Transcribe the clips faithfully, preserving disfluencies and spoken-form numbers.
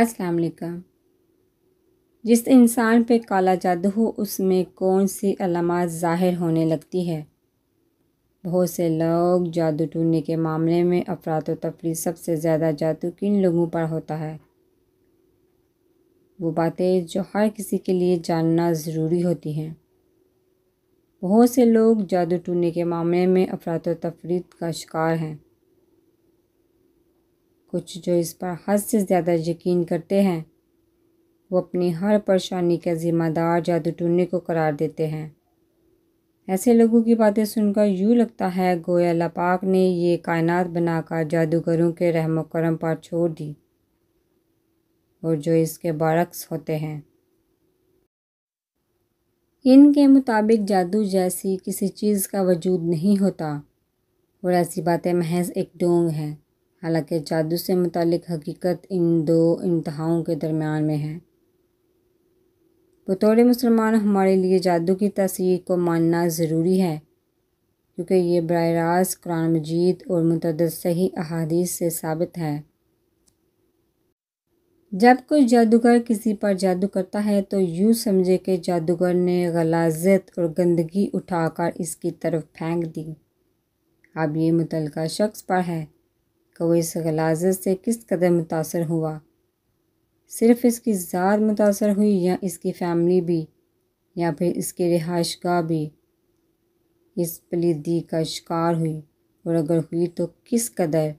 अस्सलाम वालेकुम। जिस इंसान पे काला जादू हो उसमें कौन सी अलामत ज़ाहिर होने लगती है। बहुत से लोग जादू टूने के मामले में अफरात तफरी, सबसे ज़्यादा जादू किन लोगों पर होता है। वो बातें जो हर किसी के लिए जानना ज़रूरी होती हैं। बहुत से लोग जादू टूने के मामले में अफरात तफरी का शिकार हैं। कुछ जो इस पर हद से ज़्यादा यकीन करते हैं वो अपनी हर परेशानी का ज़िम्मेदार जादू टूने को करार देते हैं। ऐसे लोगों की बातें सुनकर यूँ लगता है गोया अल्लाह पाक ने ये कायनात बनाकर जादूगरों के रहम करम पर छोड़ दी, और जो इसके बरअक्स होते हैं। इनके मुताबिक जादू जैसी किसी चीज़ का वजूद नहीं होता और ऐसी बातें महज एक डोंग हैं। हालांकि जादू से मुतालिक हकीकत इन दो इंतहाओं के दरमियान में है। बतौर मुसलमान हमारे लिए जादू की तस्वीर को मानना ज़रूरी है, क्योंकि ये बराह रास्त कुरान मजीद और मुतअद्दिद सही अहादीस से साबित है। जब कोई जादूगर किसी पर जादू करता है तो यूँ समझे कि जादूगर ने गलाज़त और गंदगी उठाकर इसकी तरफ फेंक दी। अब ये मुतल्लिका शख्स पर है कि वह इस गलाज़त से किस कदर मुतासर हुआ। सिर्फ इसकी ज़ात मुतासर हुई या इसकी फैमिली भी, या फिर इसकी रिहाइशगाह भी इस पलीदी का शिकार हुई, और अगर हुई तो किस कदर।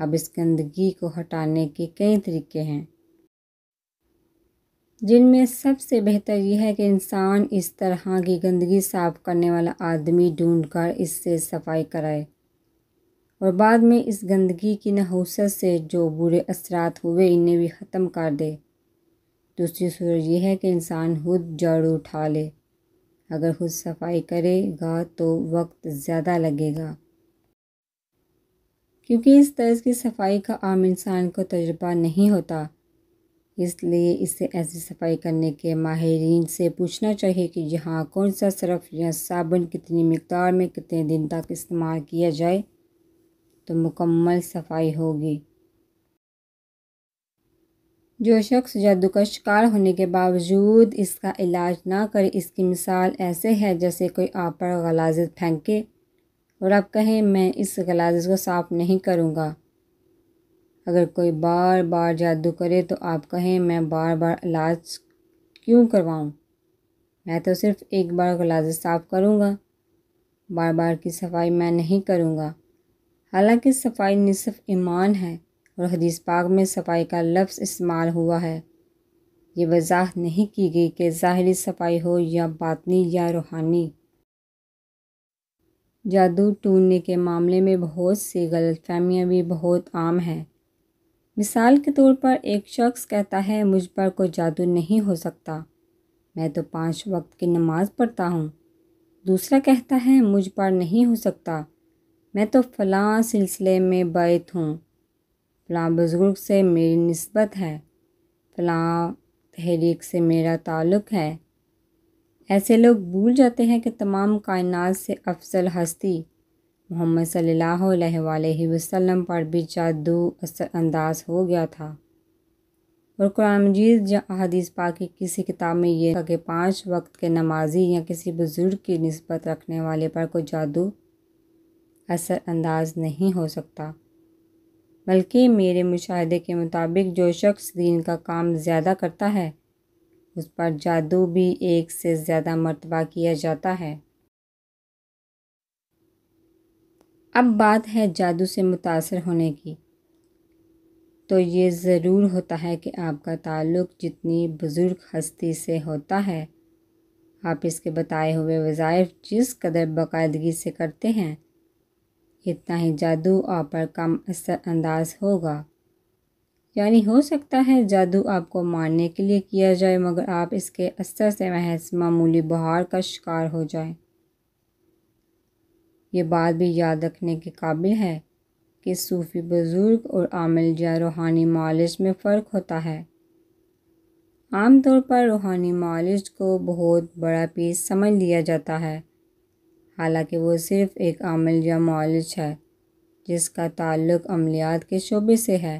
अब इस गंदगी को हटाने के कई तरीके हैं, जिनमें सबसे बेहतर यह है कि इंसान इस तरह की गंदगी साफ़ करने वाला आदमी ढूंढकर इससे सफाई कराए, और बाद में इस गंदगी की नहूसत से जो बुरे असरात हुए इन्हें भी ख़त्म कर दे। दूसरी सूरत यह है कि इंसान खुद झाड़ू उठा ले। अगर खुद सफाई करेगा तो वक्त ज़्यादा लगेगा, क्योंकि इस तरह की सफाई का आम इंसान को तजुर्बा नहीं होता। इसलिए इसे ऐसी सफाई करने के माहिरीन से पूछना चाहिए कि यहाँ कौन सा सरफ़ या साबुन कितनी मिक़दार में कितने दिन तक इस्तेमाल किया जाए तो मुकम्मल सफाई होगी। जो शख्स जादू का शिकार होने के बावजूद इसका इलाज ना करे, इसकी मिसाल ऐसे है जैसे कोई आप पर गलाज़त फेंके और आप कहें मैं इस गलाज़त को साफ़ नहीं करूँगा। अगर कोई बार बार जादू करे तो आप कहें मैं बार बार इलाज क्यों करवाऊँ, मैं तो सिर्फ़ एक बार गलाज़त साफ़ करूँगा, बार बार की सफाई मैं नहीं करूँगा। हालांकि सफाई निसफ ईमान है और हदीस पाक में सफाई का लफ्ज़ इस्तेमाल हुआ है। ये वजाहत नहीं की गई कि ज़ाहरी सफाई हो या बातनी या रूहानी। जादू टूने के मामले में बहुत सी गलतफहमियां भी बहुत आम हैं। मिसाल के तौर पर एक शख्स कहता है मुझ पर कोई जादू नहीं हो सकता, मैं तो पाँच वक्त की नमाज पढ़ता हूँ। दूसरा कहता है मुझ पर नहीं हो सकता, मैं तो फ़लाँ सिलसिले में बैत हूँ, फ़लाँ बुज़ुर्ग से मेरी निस्बत है, फ़लाँ तहरीक से मेरा ताल्लुक़ है। ऐसे लोग भूल जाते हैं कि तमाम कायनात से अफजल हस्ती मोहम्मद सल्लल्लाहु अलैहि वसल्लम पर भी जादू असरअंदाज हो गया था, और कुरान मजीद या अहादीस पाक की किसी किताब में यह था कि पाँच वक्त के नमाजी या किसी बुज़ुर्ग की निस्बत रखने वाले पर कोई जादू असरअंदाज नहीं हो सकता। बल्कि मेरे मुशाहदे के मुताबिक जो शख्स दीन का काम ज़्यादा करता है उस पर जादू भी एक से ज़्यादा मरतबा किया जाता है। अब बात है जादू से मुतासर होने की, तो ये ज़रूर होता है कि आपका ताल्लुक़ जितनी बुज़ुर्ग हस्ती से होता है आप इसके बताए हुए वज़ाइफ जिस कदर बाकायदगी से करते हैं इतना ही जादू आप पर कम असरअंदाज होगा। यानी हो सकता है जादू आपको मारने के लिए किया जाए मगर आप इसके असर से महज मामूली बहार का शिकार हो जाए। ये बात भी याद रखने के काबिल है कि सूफ़ी बुज़ुर्ग और आमिल या रूहानी मालिज में फ़र्क होता है। आम तौर पर रूहानी मालिज को बहुत बड़ा पीस समझ लिया जाता है, हालांकि वो सिर्फ़ एक आमिल या मालिज है जिसका ताल्लुक़ अमलियात के शोबे से है।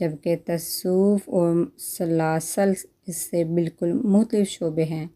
जबकि तस्सूफ़ और सलासल इससे बिल्कुल मुख्तलिफ शोबे हैं।